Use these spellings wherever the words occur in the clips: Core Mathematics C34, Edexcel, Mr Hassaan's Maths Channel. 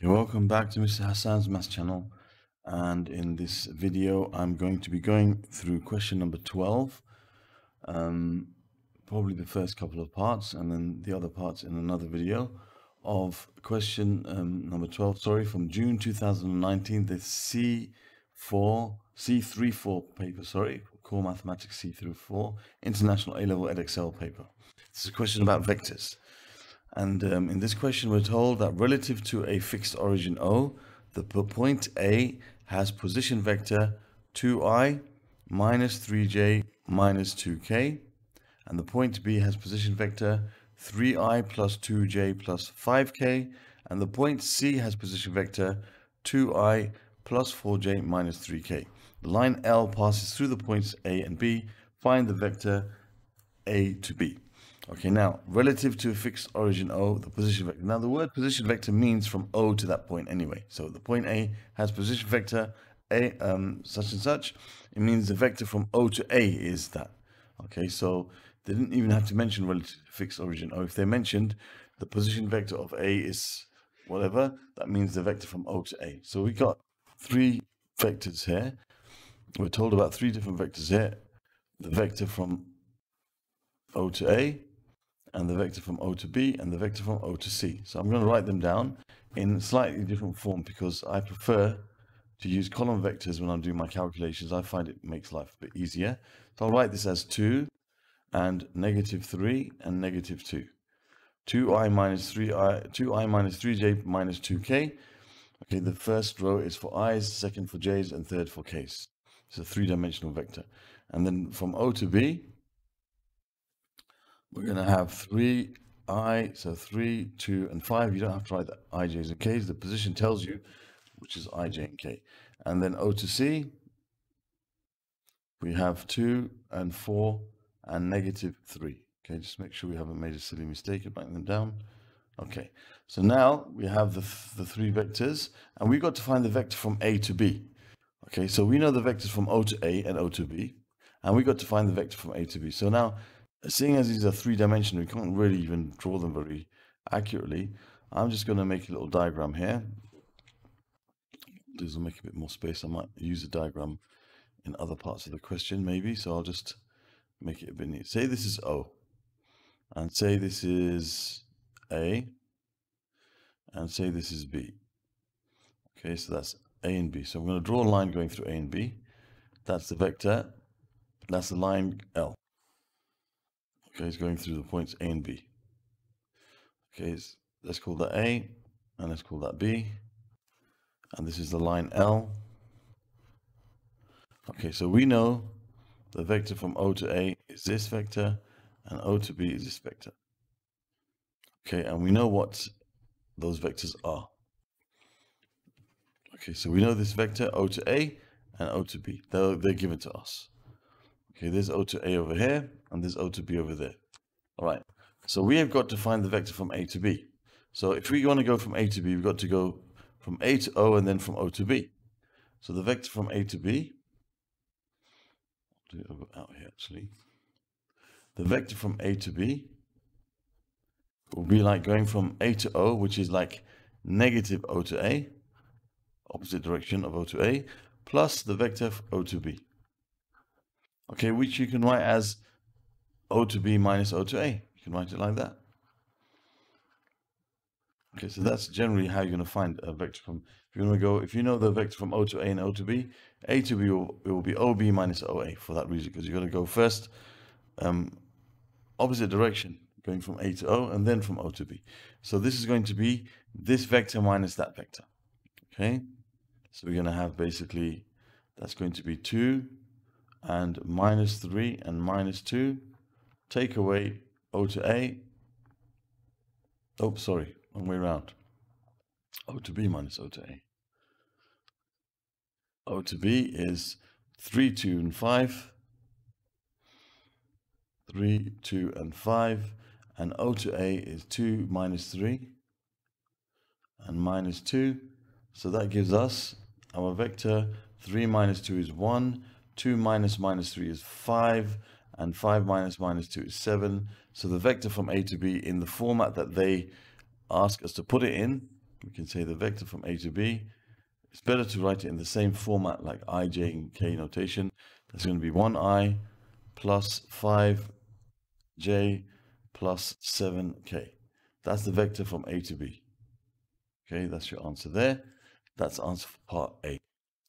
Okay, welcome back to Mr Hassaan's Maths Channel, and in this video I'm going to be going through question number 12, probably the first couple of parts and then the other parts in another video of question number 12, sorry, from June 2019, the C34 paper, sorry, Core Mathematics C34 International A-Level Edexcel paper. This is a question about vectors. And in this question, we're told that relative to a fixed origin O, the point A has position vector 2i minus 3j minus 2k. And the point B has position vector 3i plus 2j plus 5k. And the point C has position vector 2i plus 4j minus 3k. The line L passes through the points A and B. Find the vector A to B. Okay, now, relative to a fixed origin O, the position vector. Now, the word position vector means from O to that point anyway. So, the point A has position vector A, such and such. It means the vector from O to A is that. Okay, so they didn't even have to mention relative to fixed origin O. If they mentioned the position vector of A is whatever, that means the vector from O to A. So, we got three vectors here. We're told about three different vectors here. The vector from O to A, and the vector from O to B, and the vector from O to C. So I'm going to write them down in slightly different form because I prefer to use column vectors when I'm doing my calculations. I find it makes life a bit easier. So I'll write this as 2 and negative 3 and negative 2. 2i minus 3j minus 2k. Okay, the first row is for i's, second for j's, and third for k's. It's a three-dimensional vector. And then from O to B, we're going to have 3i, so 3, 2, and 5. You don't have to write the ij's and k's. The position tells you, which is ij and k. And then O to C, we have 2 and 4 and negative 3. Okay, just make sure we haven't made a silly mistake of writing them down. Okay, so now we have the three vectors, and we've got to find the vector from A to B. Okay, so we know the vectors from O to A and O to B, and we've got to find the vector from A to B. So now, seeing as these are three-dimensional, we can't really even draw them very accurately. I'm just going to make a little diagram here. This will make a bit more space. I might use a diagram in other parts of the question maybe. So I'll just make it a bit neat. Say this is O. And say this is A. And say this is B. Okay, so that's A and B. So I'm going to draw a line going through A and B. That's the vector. That's the line L. Okay, it's going through the points A and B. Okay, let's call that A, and let's call that B. And this is the line L. Okay, so we know the vector from O to A is this vector, and O to B is this vector. Okay, and we know what those vectors are. Okay, so we know this vector, O to A and O to B. They're given to us. Okay, there's O to A over here, and there's O to B over there. All right, so we have got to find the vector from A to B. So if we want to go from A to B, we've got to go from A to O and then from O to B. So the vector from A to B, I'll do it over out here actually. The vector from A to B will be like going from A to O, which is like negative O to A, opposite direction of O to A, plus the vector O to B. Okay, which you can write as O to B minus O to A. You can write it like that. Okay, so that's generally how you're going to find a vector from. If you want to go, if you know the vector from O to A and O to B, A to B will be OB minus OA for that reason, because you've got to go first opposite direction, going from A to O and then from O to B. So this is going to be this vector minus that vector. Okay, so we're going to have basically that's going to be 2. And minus 3 and minus 2, take away O to A, oh sorry, wrong way around, O to B minus O to A. O to B is 3, 2 and 5, 3, 2 and 5, and O to A is 2 minus 3 and minus 2, so that gives us our vector 3 minus 2 is 1, 2 minus minus 3 is 5, and 5 minus minus 2 is 7. So the vector from A to B in the format that they ask us to put it in we can say the vector from A to B. It's better to write it in the same format like I, j, and k notation. That's going to be 1i plus 5j plus 7k. That's the vector from A to B. Okay, that's your answer there. That's answer for part A.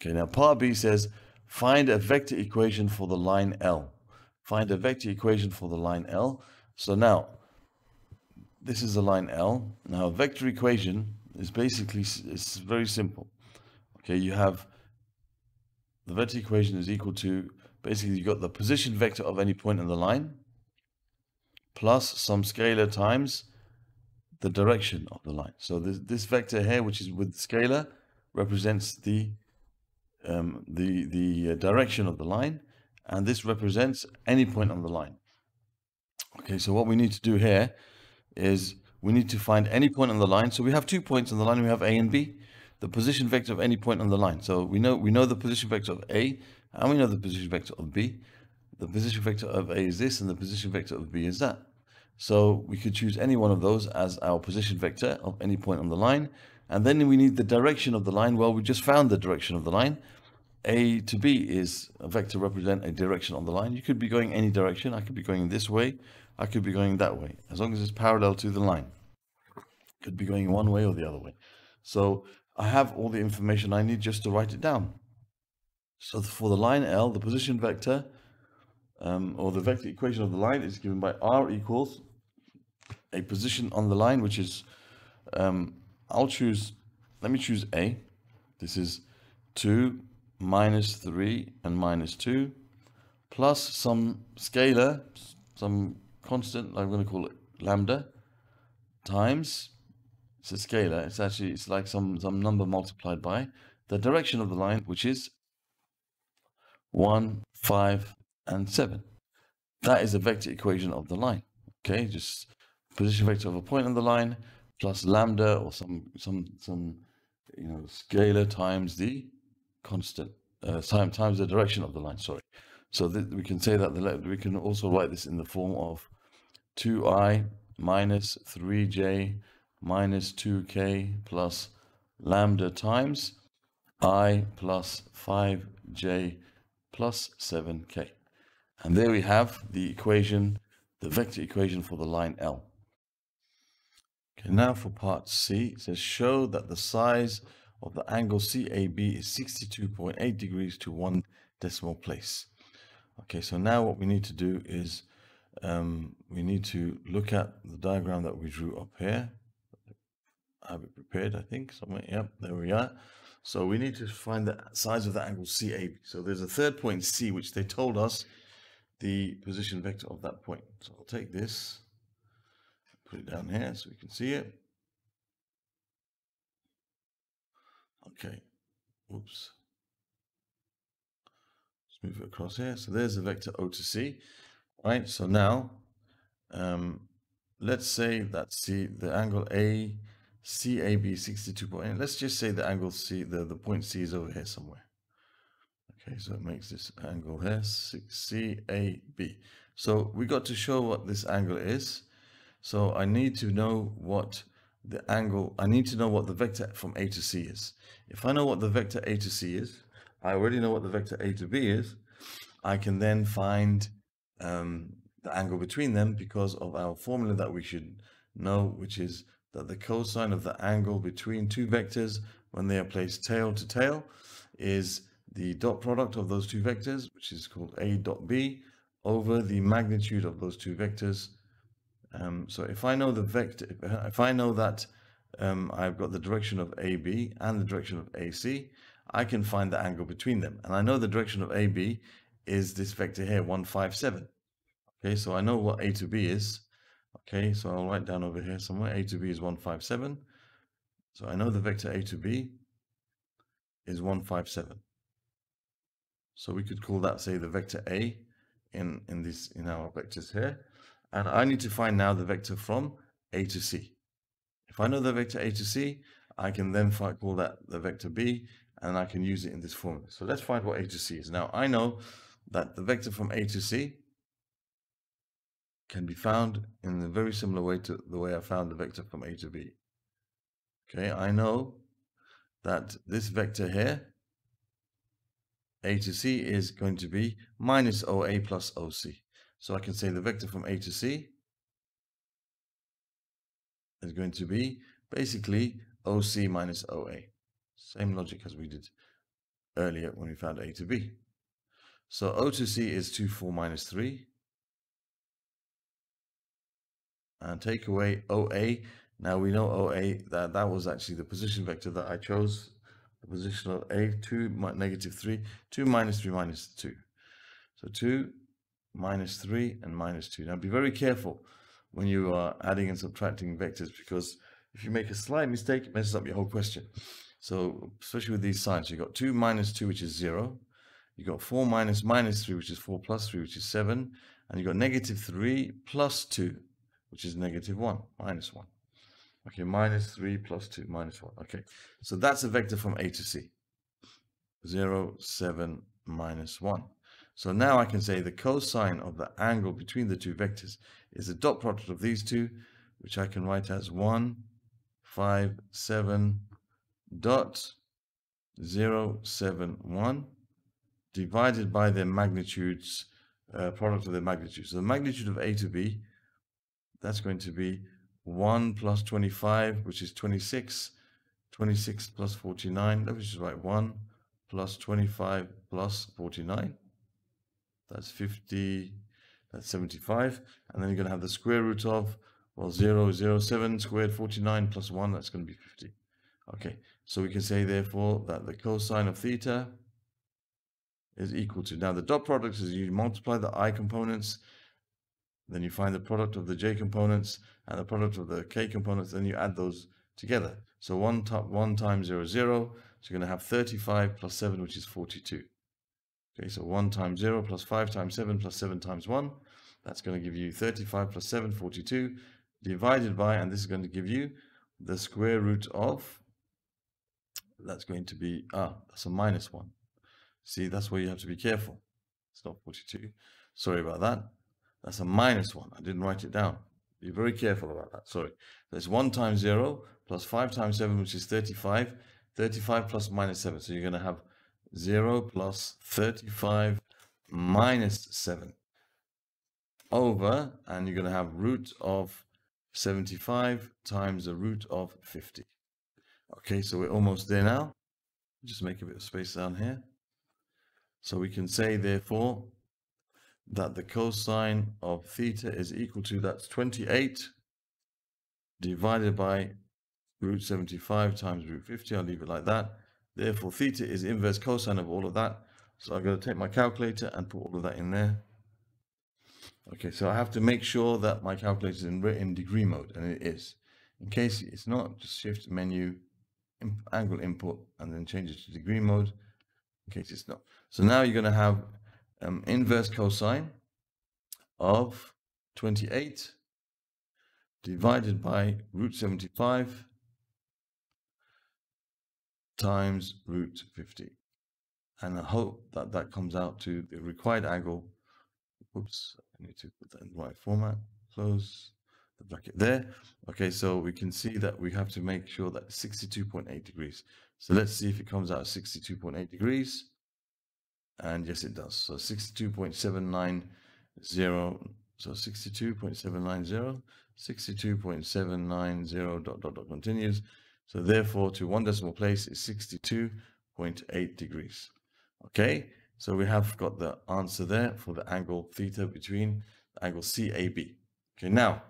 Okay, now part B says, find a vector equation for the line L. Find a vector equation for the line L. So now, this is the line L. Now, a vector equation is basically, it's very simple. Okay, you have, the vector equation is equal to, basically you've got the position vector of any point in the line, plus some scalar times the direction of the line. So this vector here, which is with the scalar, represents the direction of the line, and this represents any point on the line. Okay, so what we need to do here is we need to find any point on the line. So we have 2 points on the line. We have A and B. The position vector of any point on the line. So we know the position vector of A, and we know the position vector of B. The position vector of A is this, and the position vector of B is that. So we could choose any one of those as our position vector of any point on the line. And then we need the direction of the line. Well, we just found the direction of the line. A to B is a vector represent a direction on the line. You could be going any direction. I could be going this way. I could be going that way. As long as it's parallel to the line. Could be going one way or the other way. So I have all the information I need just to write it down. So for the line L, the position vector, or the vector equation of the line is given by R equals a position on the line, which is, let me choose A. This is 2 minus 3 and minus 2 plus some scalar, some constant, I'm going to call it lambda, times, it's a scalar, it's like some number multiplied by the direction of the line, which is 1, 5, and 7. That is the vector equation of the line. Okay, just position vector of a point on the line plus lambda or some you know, scalar times the constant, times the direction of the line, sorry. So we can say that we can also write this in the form of 2i minus 3j minus 2k plus lambda times I plus 5j plus 7k. And there we have the equation, the vector equation for the line L. Okay, now for part C, it says show that the size of the angle CAB is 62.8 degrees to 1 decimal place. Okay, so now what we need to do is we need to look at the diagram that we drew up here. I have it prepared, I think, somewhere. Yep, there we are. So we need to find the size of the angle CAB. So there's a third point C, which they told us the position vector of that point. So I'll take this, put it down here so we can see it. Okay, oops. Let's move it across here. So there's the vector O to C. All right, so now let's say that the angle A, CAB 62.8. Let's just say the angle C, the point C is over here somewhere. Okay, so it makes this angle here, 6CAB. So we got to show what this angle is. So I need to know what the angle, I need to know what the vector from A to C is. If I know what the vector A to C is, I already know what the vector A to B is. I can then find the angle between them because of our formula that we should know, which is that the cosine of the angle between two vectors when they are placed tail to tail is the dot product of those two vectors, which is called A dot B, over the magnitude of those two vectors. So if I know the vector, if I know that I've got the direction of AB and the direction of AC, I can find the angle between them. And I know the direction of AB is this vector here, 1, 5, 7. Okay, so I know what A to B is. Okay, so I'll write down over here somewhere, A to B is 1, 5, 7. So I know the vector A to B is 1, 5, 7. So we could call that, say, the vector A in our vectors here. And I need to find now the vector from A to C. If I know the vector A to C, I can then call that the vector B, and I can use it in this formula. So let's find what A to C is. Now I know that the vector from A to C can be found in a very similar way to the way I found the vector from A to B. Okay, I know that this vector here, A to C, is going to be minus OA plus OC. So I can say the vector from A to C is going to be basically OC minus OA. Same logic as we did earlier when we found A to B. So O to C is 2, 4, minus 3. And take away OA. Now we know OA, that was actually the position vector that I chose. The position of A, 2, negative 3, 2, minus 3, minus 2. So 2, minus 3, and minus 2. Now be very careful when you are adding and subtracting vectors, because if you make a slight mistake, it messes up your whole question. So especially with these signs, you've got 2 minus 2, which is 0. You've got 4 minus minus 3, which is 4 plus 3, which is 7. And you've got negative 3 plus 2, which is negative 1, minus 1. Okay, minus 3 plus 2, minus 1. Okay, so that's a vector from A to C. 0, 7, minus 1. So now I can say the cosine of the angle between the two vectors is the dot product of these two, which I can write as 1, 5, 7, dot 0, 7, 1 divided by their magnitudes, product of their magnitudes. So the magnitude of A to B, that's going to be 1 plus 25, which is 26, 26 plus 49, let me just write 1 plus 25 plus 49, that's 50, that's 75, and then you're going to have the square root of, well, 0, 0, 7 squared 49 plus 1, that's going to be 50. Okay, so we can say therefore that the cosine of theta is equal to, now the dot product is you multiply the I components, then you find the product of the J components and the product of the K components, then you add those together. So 1 times 0, 0, so you're going to have 35 plus 7, which is 42. Okay, so 1 times 0 plus 5 times 7 plus 7 times 1, that's going to give you 35 plus 7, 42, divided by, and this is going to give you the square root of, that's going to be, that's a minus 1. See, that's where you have to be careful. It's not 42. Sorry about that. That's a minus 1. I didn't write it down. Be very careful about that. Sorry. That's 1 times 0 plus 5 times 7, which is 35. 35 plus minus 7. So you're going to have 0 plus 35 minus 7 over, and you're going to have root of 75 times the root of 50. Okay, so we're almost there now. Just make a bit of space down here. So we can say, therefore, that the cosine of theta is equal to, that's 28 divided by root 75 times root 50. I'll leave it like that. Therefore, theta is inverse cosine of all of that. So I'm going to take my calculator and put all of that in there. Okay, so I have to make sure that my calculator is in degree mode, and it is. In case it's not, just shift menu, angle input, and then change it to degree mode in case it's not. So now you're going to have inverse cosine of 28 divided by root 75 times root 50. And I hope that that comes out to the required angle. Oops, I need to put that in the right format. Close the bracket there. Okay, so we can see that we have to make sure that 62.8 degrees. So let's see if it comes out 62.8 degrees. And yes, it does. So 62.790. So 62.790, 62.790, dot, continues. So therefore, to one decimal place is 62.8 degrees. Okay, so we have got the answer there for the angle theta between the angle CAB. Okay, now,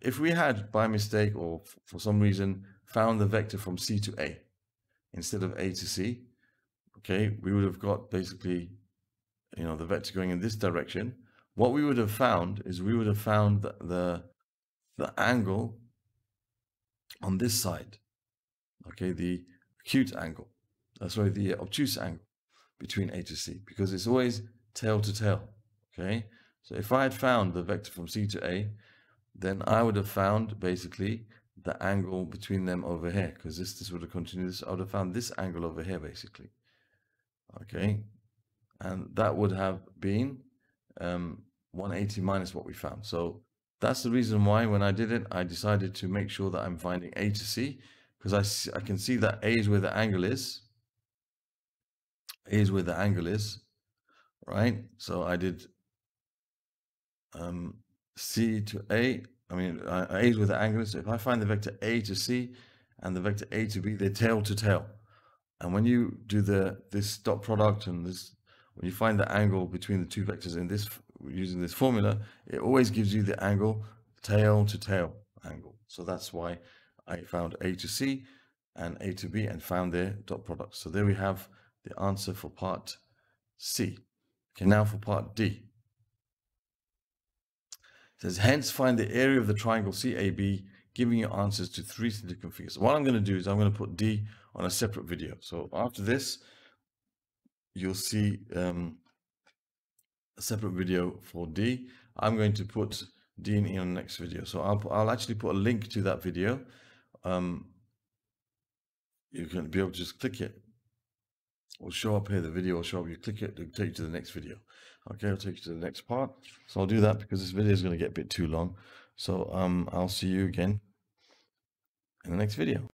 if we had by mistake or for some reason found the vector from C to A instead of A to C, okay, we would have got basically, you know, the vector going in this direction. What we would have found is we would have found the angle on this side, okay, the acute angle, sorry, the obtuse angle between A to C, because it's always tail to tail. Okay, so if I had found the vector from C to A, then I would have found basically the angle between them over here, because this would have continued. I would have found this angle over here basically. Okay, and that would have been 180 minus what we found. So That's the reason why when I did it, I decided to make sure that I'm finding A to C, because I can see that A is where the angle is. A is where the angle is, right? So I did C to A. I mean, A is where the angle is. So if I find the vector A to C and the vector A to B, they're tail to tail. And when you do this dot product and this, when you find the angle between the two vectors in this, using this formula, it always gives you the angle, tail to tail angle. So that's why I found A to C and A to B and found their dot product. So there we have the answer for part C. Okay, now for part D. It says, hence find the area of the triangle CAB, giving your answers to three significant figures. So what I'm going to do is I'm going to put D on a separate video. So after this, you'll see a separate video for D. I'm going to put D and E on the next video. So I'll actually put a link to that video. You can be able to just click it. Will show up here, the video will show up. You click it, it'll take you to the next video. Okay, I'll take you to the next part. So I'll do that because this video is going to get a bit too long. So I'll see you again in the next video.